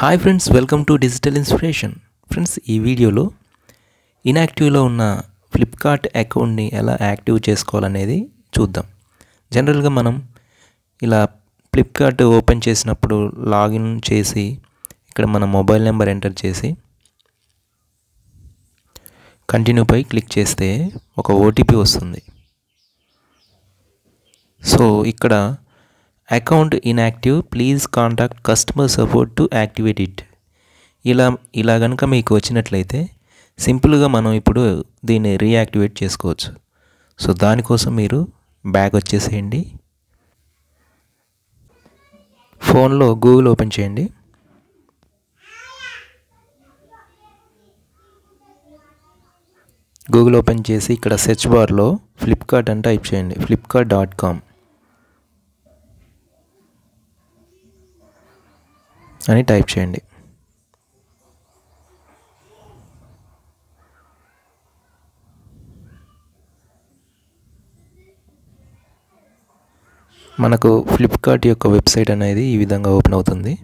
Hi friends, welcome to digital inspiration. Friends, ఈ వీడియోలో ఇన్యాక్టివ్లో ఉన్న ఫ్లిప్కార్ట్ అకౌంట్ని ఎలా యాక్టివ్ చేసుకోవాలనేది చూద్దాం. జనరల్గా మనం ఇలా ఫ్లిప్కార్ట్ ఓపెన్ చేసినప్పుడు లాగిన్ చేసి ఇక్కడ మన మొబైల్ నెంబర్ ఎంటర్ చేసి కంటిన్యూపై క్లిక్ చేస్తే ఒక ఓటీపీ వస్తుంది. సో ఇక్కడ account inactive, please contact customer support to activate it. ఇలా కనుక మీకు వచ్చినట్లయితే సింపుల్గా మనం ఇప్పుడు దీన్ని రీయాక్టివేట్ చేసుకోవచ్చు. సో దానికోసం మీరు బ్యాక్ వచ్చేసేయండి, ఫోన్లో గూగుల్ ఓపెన్ చేయండి. గూగుల్ ఓపెన్ చేసి ఇక్కడ సెర్చ్ బార్లో ఫ్లిప్కార్ట్ అని టైప్ చేయండి, flipkart.com అని టైప్ చేయండి. మనకు ఫ్లిప్కార్ట్ యొక్క వెబ్సైట్ అనేది ఈ విధంగా ఓపెన్ అవుతుంది.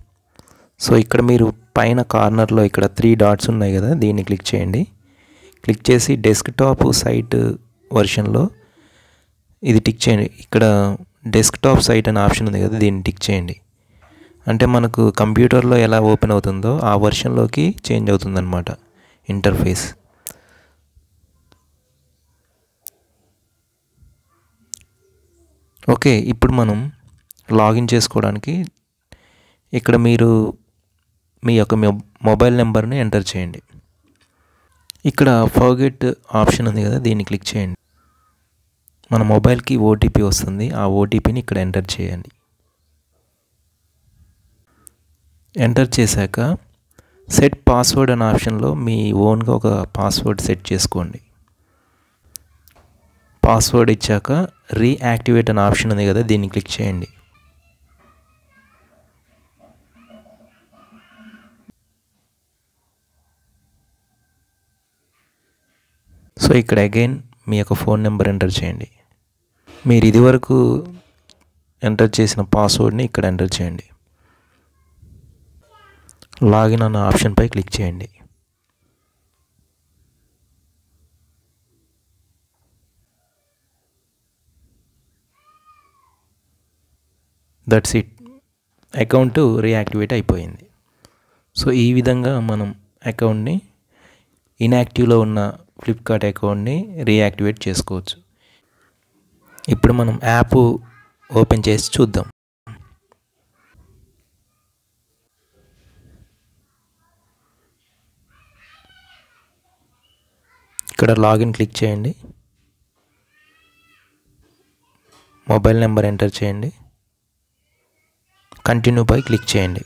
సో ఇక్కడ మీరు పైన కార్నర్లో ఇక్కడ 3 డాట్స్ ఉన్నాయి కదా, దీన్ని క్లిక్ చేయండి. క్లిక్ చేసి డెస్క్టాప్ సైట్ వర్షన్లో ఇది టిక్ చేయండి. ఇక్కడ డెస్క్టాప్ సైట్ అనే ఆప్షన్ ఉంది కదా, దీన్ని టిక్ చేయండి. అంటే మనకు కంప్యూటర్లో ఎలా ఓపెన్ అవుతుందో ఆ వర్షన్లోకి చేంజ్ అవుతుందన్నమాట ఇంటర్ఫేస్. ఓకే, ఇప్పుడు మనం లాగిన్ చేసుకోవడానికి ఇక్కడ మీరు మీ యొక్క మొబైల్ నెంబర్ని ఎంటర్ చేయండి. ఇక్కడ ఫర్గెట్ ఆప్షన్ ఉంది కదా, దీన్ని క్లిక్ చేయండి. మన మొబైల్కి ఓటీపీ వస్తుంది, ఆ ఓటీపీని ఇక్కడ ఎంటర్ చేయండి. ఎంటర్ చేశాక సెట్ పాస్వర్డ్ అనే ఆప్షన్లో మీ ఓన్గా ఒక పాస్వర్డ్ సెట్ చేసుకోండి. పాస్వర్డ్ ఇచ్చాక రీయాక్టివేట్ అనే ఆప్షన్ ఉంది కదా, దీన్ని క్లిక్ చేయండి. సో ఇక్కడ అగైన్ మీ యొక్క ఫోన్ నెంబర్ ఎంటర్ చేయండి. మీరు ఇదివరకు ఎంటర్ చేసిన పాస్వర్డ్ని ఇక్కడ ఎంటర్ చేయండి. లాగిన్ అన్న ఆప్షన్పై క్లిక్ చేయండి. దట్స్ ఇట్, అకౌంట్ రీయాక్టివేట్ అయిపోయింది. సో ఈ విధంగా మనం అకౌంట్ని ఇన్యాక్టివ్లో ఉన్న ఫ్లిప్కార్ట్ అకౌంట్ని రీయాక్టివేట్ చేసుకోవచ్చు. ఇప్పుడు మనం యాప్ ఓపెన్ చేసి చూద్దాం. ఇక్కడ లాగిన్ క్లిక్ చేయండి, మొబైల్ నెంబర్ ఎంటర్ చేయండి, కంటిన్యూపై క్లిక్ చేయండి.